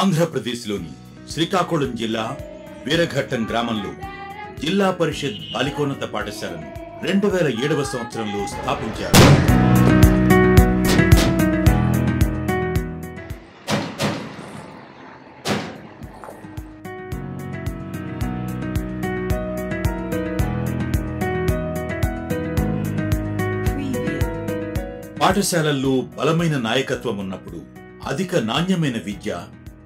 ఆంధ్రప్రదేశ్ లోని శ్రీకాకుళం జిల్లా వీరఘట్టం గ్రామంలో జిల్లా పరిషత్ బాలికోన్నత పాఠశాలను 2007వ సంవత్సరంలో స్థాపించారు. పాఠశాలల్లో బలమైన నాయకత్వం ఉన్నప్పుడు అధిక నాణ్యమైన విద్య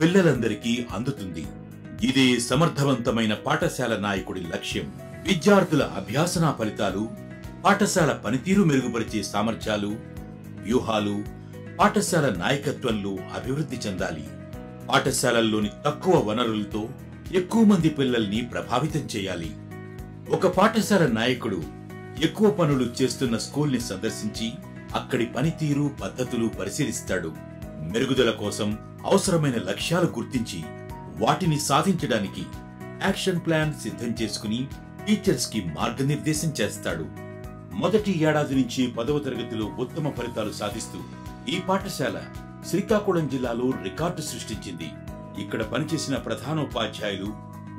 పిల్లలందరికీ అందుతుంది. ఇదే సమర్థవంతమైన పాఠశాల నాయకుడి లక్ష్యం. విద్యార్థుల అభ్యాసన ఫలితాలు, పాఠశాల పనితీరు మెరుగుపరిచే సామర్థ్యాలు, వ్యూహాలు పాఠశాల నాయకత్వంలో అభివృద్ధి చెందాలి. పాఠశాలల్లోని తక్కువ వనరులతో ఎక్కువ మంది పిల్లల్ని ప్రభావితం చేయాలి. ఒక పాఠశాల నాయకుడు ఎక్కువ పనులు చేస్తున్న స్కూల్ని సందర్శించి అక్కడి పనితీరు, పద్ధతులు పరిశీలిస్తాడు. మెరుగుదల కోసం అవసరమైన లక్ష్యాలు గుర్తించి వాటిని సాధించడానికి యాక్షన్ ప్లాన్ సిద్ధం చేసుకుని టీచర్స్ కి మార్గనిర్దేశం చేస్తాడు. మొదటి ఏడాది నుంచి 10వ తరగతిలో ఉత్తమ ఫలితాలు సాధిస్తూ ఈ పాఠశాల శ్రీకాకుళం జిల్లాలో రికార్డు సృష్టించింది. ఇక్కడ పనిచేసిన ప్రధానోపాధ్యాయులు,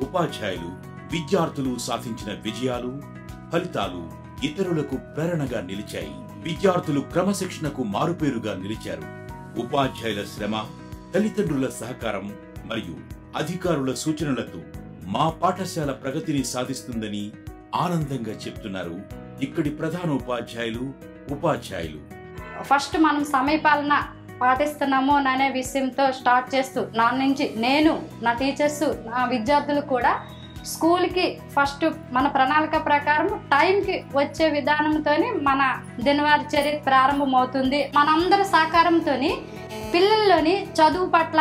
ఉపాధ్యాయులు విద్యార్థులు సాధించిన విజయాలు, ఫలితాలు ఇతరులకు ప్రేరణగా నిలిచాయి. విద్యార్థులు క్రమశిక్షణకు మారుపేరుగా నిలిచారు. ఉపాధ్యాయుల శ్రమ, తల్లిదండ్రుల సహకారం మరియు అధికారుల సూచనలతో మా పాఠశాల ప్రగతిని సాధిస్తుందని ఆనందంగా చెప్తున్నారు ఇక్కడి ప్రధానోపాధ్యాయులు, ఉపాధ్యాయులు. ఫస్ట్ మనం సమయపాలన పాటిస్తున్నాము అనే విషయంతో స్టార్ట్ చేస్తూ నా నుంచి నేను, నా టీచర్స్, నా విద్యార్థులు కూడా స్కూల్కి ఫస్ట్ మన ప్రణాళిక ప్రకారం టైంకి వచ్చే విధానంతో మన దినవారీ చర్య ప్రారంభమవుతుంది. మనందరి సహకారంతో పిల్లల్లోని చదువు పట్ల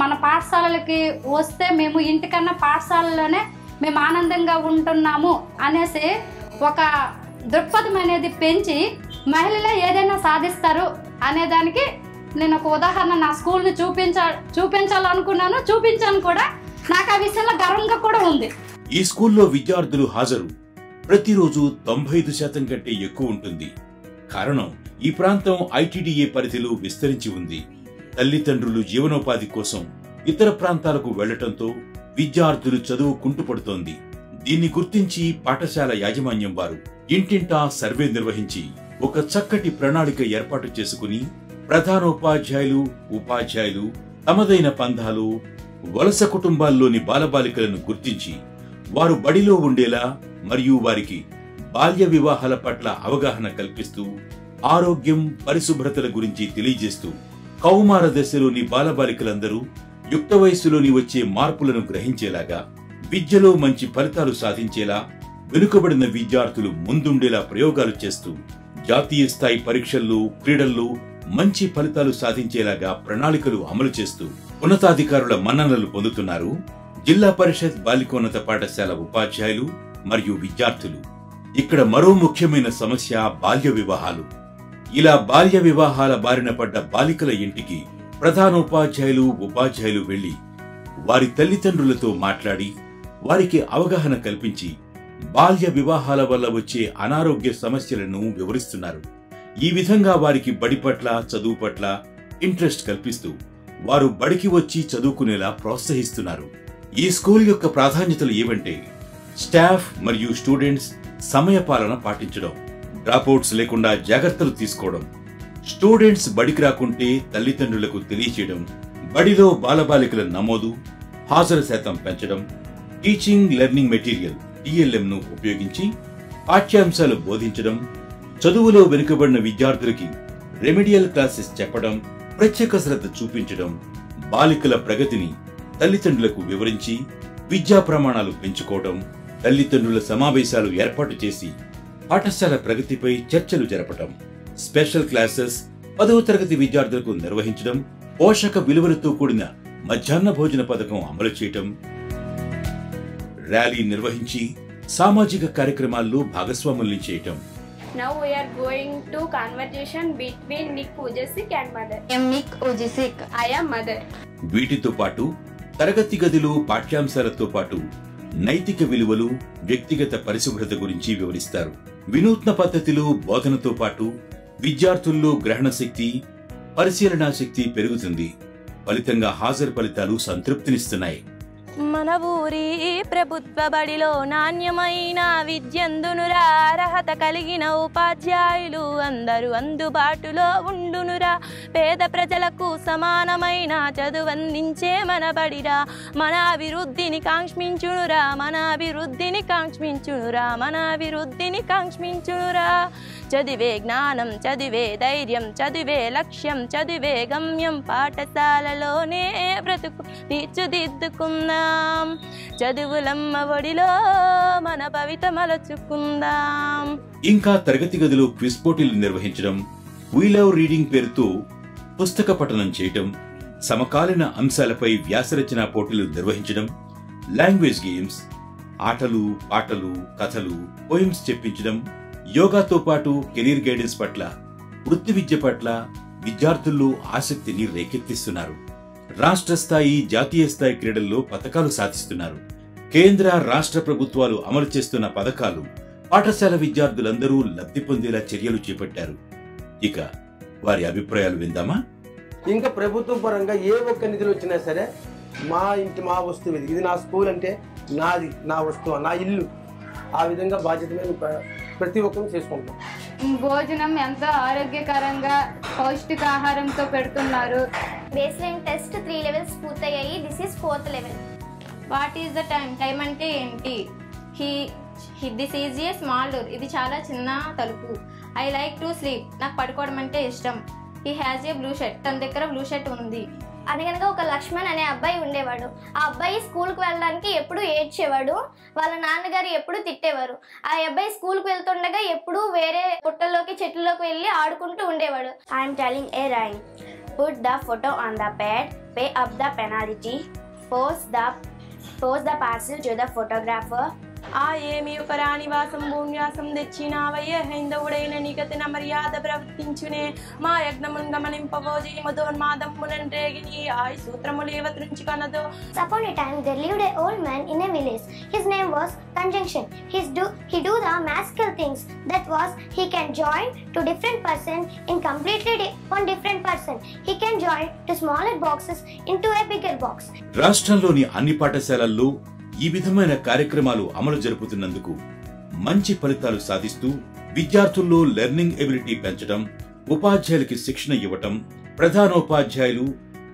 మన పాఠశాలలకి వస్తే మేము ఇంటికన్నా పాఠశాలలోనే మేము ఆనందంగా ఉంటున్నాము అనేసి ఒక దృక్పథం అనేది పెంచి మహిళలే ఏదైనా సాధిస్తారు అనేదానికి నేను ఒక ఉదాహరణ నా స్కూల్ని చూపించాలనుకున్నాను, చూపించాను కూడా. నాకు ఆ విషయంలో గర్వంగా కూడా ఉంది. ఈ స్కూల్లో విద్యార్థులు హాజరు ప్రతిరోజు 95% కంటే ఎక్కువ ఉంటుంది. కారణం, ఈ ప్రాంతం ITDA పరిధిలో విస్తరించి ఉంది. తల్లిదండ్రులు జీవనోపాధి కోసం ఇతర ప్రాంతాలకు వెళ్లటంతో విద్యార్థులు చదువు కుంటుపడుతోంది. దీన్ని గుర్తించి పాఠశాల యాజమాన్యం వారు ఇంటింటా సర్వే నిర్వహించి ఒక చక్కటి ప్రణాళిక ఏర్పాటు చేసుకుని ప్రధానోపాధ్యాయులు, ఉపాధ్యాయులు తమదైన పంధాలు వలస కుటుంబాల్లోని బాలబాలికలను గుర్తించి వారు బడిలో ఉండేలా మరియు వారికి బాల్య వివాహాల పట్ల అవగాహన కల్పిస్తూ ఆరోగ్యం, పరిశుభ్రతల గురించి తెలియజేస్తూ కౌమార దశలోని బాలబాలికలందరూ యుక్త వయస్సులోని వచ్చే మార్పులను గ్రహించేలాగా విద్యలో మంచి ఫలితాలు సాధించేలా వెనుకబడిన విద్యార్థులు ముందుండేలా ప్రయోగాలు చేస్తూ జాతీయ స్థాయి పరీక్షల్లో, క్రీడల్లో మంచి ఫలితాలు సాధించేలాగా ప్రణాళికలు అమలు చేస్తూ ఉన్నతాధికారుల మన్ననలు పొందుతున్నారు జిల్లా పరిషత్ బాలికోన్నత పాఠశాల ఉపాధ్యాయులు మరియు విద్యార్థులు. ఇక్కడ మరో ముఖ్యమైన సమస్య బాల్య వివాహాలు. ఇలా బాల్య వివాహాల బారిన పడ్డ బాలికల ఇంటికి ప్రధానోపాధ్యాయులు, ఉపాధ్యాయులు వెళ్లి వారి తల్లిదండ్రులతో మాట్లాడి వారికి అవగాహన కల్పించి బాల్య వివాహాల వల్ల వచ్చే అనారోగ్య సమస్యలను వివరిస్తున్నారు. ఈ విధంగా వారికి బడి పట్ల, చదువు పట్ల ఇంట్రెస్ట్ కల్పిస్తూ వారు బడికి వచ్చి చదువుకునేలా ప్రోత్సహిస్తున్నారు. ఈ స్కూల్ యొక్క ప్రాధాన్యతలు ఏవంటే స్టాఫ్ మరియు స్టూడెంట్స్ సమయపాలన పాటించడం, డ్రాప్అవుట్స్ లేకుండా జాగ్రత్తలు తీసుకోవడం, స్టూడెంట్స్ బడికి రాకుంటే తల్లిదండ్రులకు తెలియచేయడం, బడిలో బాలబాలికల నమోదు, హాజరు శాతం పెంచడం, టీచింగ్ లెర్నింగ్ మెటీరియల్ TLM ను ఉపయోగించి పాఠ్యాంశాలు బోధించడం, చదువులో వెనుకబడిన విద్యార్థులకి రెమెడియల్ క్లాసెస్ చెప్పడం, ప్రత్యేక శ్రద్ధ చూపించడం, బాలికల ప్రగతిని తల్లిదండ్రులకు వివరించి విద్యా ప్రమాణాలు పెంచుకోవడం, తల్లిదండ్రుల సమావేశాలు ఏర్పాటు చేసి పాఠశాల ప్రగతిపై చర్చలు జరపడం, స్పెషల్ క్లాసెస్ 10వ తరగతి విద్యార్థులకు నిర్వహించడం, పోషక విలువలతో కూడిన మధ్యాహ్న భోజన పథకం అమలు చేయడం, ర్యాలీ నిర్వహించి సామాజిక కార్యక్రమాల్లో భాగస్వాముల్ని చేయటం. Now we are going to conversation between Nick Ujasik and mother. I am Nick Ujasik. I am mother. వీటితో పాటు తరగతి గదిలో పాఠ్యాంశాలతో పాటు నైతిక విలువలు, వ్యక్తిగత పరిశుభ్రత గురించి వివరిస్తారు. వినూత్న పద్ధతిలో బోధనతో పాటు విద్యార్థుల్లో గ్రహణ శక్తి, పరిశీలనా శక్తి పెరుగుతుంది. ఫలితంగా హాజరు ఫలితాలు సంతృప్తినిస్తున్నాయి. మన ఊరి ప్రభుత్వ బడిలో నాణ్యమైన విద్యందునురా, అర్హత కలిగిన ఉపాధ్యాయులు అందరూ అందుబాటులో ఉండునురా, పేద ప్రజలకు సమానమైన చదువందించే మన బడిరా, మన అభివృద్ధిని కాంక్షించునురా, మన అభివృద్ధిని కాంక్షించునురా, మన అభివృద్ధిని కాంక్షించునురా. చదివే జ్ఞానం, చదివే ధైర్యం, చదివే లక్ష్యం, చదివే గమ్యం, పాఠశాలలోనే బ్రతుకు తీర్చిదిద్దుకుందాం. చదువులమ్మ ఒడిలో మన భవిత మలచుకుందాం. ఇంకా తరగతి గదిలో క్విజ్ పోటీలు నిర్వహించడం, వీ లవ్ రీడింగ్ పేరుతో పుస్తక పఠనం చేయడం, సమకాలీన అంశాలపై వ్యాసరచన పోటీలు నిర్వహించడం, లాంగ్వేజ్ గేమ్స్, ఆటలు, పాటలు, కథలు, పోయిమ్స్ చెప్పించడం, యోగాతో పాటు కెరీర్ గైడెన్స్ పట్ల, వృత్తి విద్య పట్ల విద్యార్థుల్లో ఆసక్తిని రేకెత్తిస్తున్నారు. రాష్ట్ర స్థాయి, జాతీయ స్థాయి క్రీడల్లో పథకాలు సాధిస్తున్నారు. కేంద్ర రాష్ట్ర ప్రభుత్వాలు అమలు చేస్తున్న పథకాలు పాఠశాల విద్యార్థులందరూ లబ్ధి పొందేలా చర్యలు చేపట్టారు. ఇక వారి అభిప్రాయాలు విందామా? ఇంకా ప్రభుత్వం పరంగా ఏ ఒక్క నిధులు వచ్చినా సరే మా ఇంటి, మా వస్తువు, ఇది నా స్కూల్ అంటే నాది, నా వస్తువు, నా ఇల్లు, ఆ విధంగా బాధ్యత ప్రతి ఒక్కరూ చేసుకుంటాం. భోజనం ఎంతో ఆరోగ్యకరంగా పౌష్టికాహారంతో పెడుతున్నారు. బేస్ లైన్ టెస్ట్ 3 లెవెల్స్ పూర్తయ్యాయి. This is 4th level. What is the time? Time అంటే ఏంటి? This is a small door. ఇది చాలా చిన్న తలుపు. I like to sleep. నాకు పడుకోవడం అంటే ఇష్టం. He has a blue shirt. తన దగ్గర బ్లూ షర్ట్ ఉంది. అనగనగా ఒక లక్ష్మణ్ అనే అబ్బాయి ఉండేవాడు. ఆ అబ్బాయి స్కూల్కి వెళ్ళడానికి ఎప్పుడు ఏడ్చేవాడు. వాళ్ళ నాన్నగారు ఎప్పుడు తిట్టేవారు. ఆ అబ్బాయి స్కూల్కి వెళ్తుండగా ఎప్పుడు వేరే పుట్టల్లోకి, చెట్లలోకి వెళ్ళి ఆడుకుంటూ ఉండేవాడు. I'm telling a rhyme. Put the photo on the pad, pay up the penalty, post the parcel to the photographer. ఆయమి ఒక రాణివాసం భూన్యాసం తెచ్చినావయ్యే, హైందవుడైన నిగతిన మర్యాద ప్రవర్తించునే, మా యజ్ఞమున్ గమనింపబోజి మధోన్మాదమ్ములను రేగిని, ఆయి సూత్రములేవ త్రుంచి కనదు. Upon a time there lived an old man in a village. His name was Conjunction. He do the magical things. That was, he can join two different person in completely one different person. He can join two smaller boxes into a bigger box. రాష్ట్రంలోని అన్ని పాఠశాలల్లో ఈ విధమైన కార్యక్రమాలు అమలు జరుపుతున్నందుకు మంచి ఫలితాలు సాధిస్తూ విద్యార్థుల్లో లెర్నింగ్ ఎబిలిటీ పెంచడం, ఉపాధ్యాయులకి శిక్షణ ఇవ్వటం, ప్రధానోపాధ్యాయులు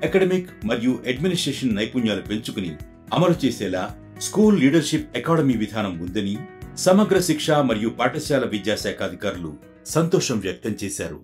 అకాడమిక్ మరియు అడ్మినిస్ట్రేషన్ నైపుణ్యాలు పెంచుకుని అమలు చేసేలా స్కూల్ లీడర్షిప్ అకాడమీ విధానం ఉందని సమగ్ర శిక్ష మరియు పాఠశాల విద్యాశాఖ అధికారులు సంతోషం వ్యక్తం చేశారు.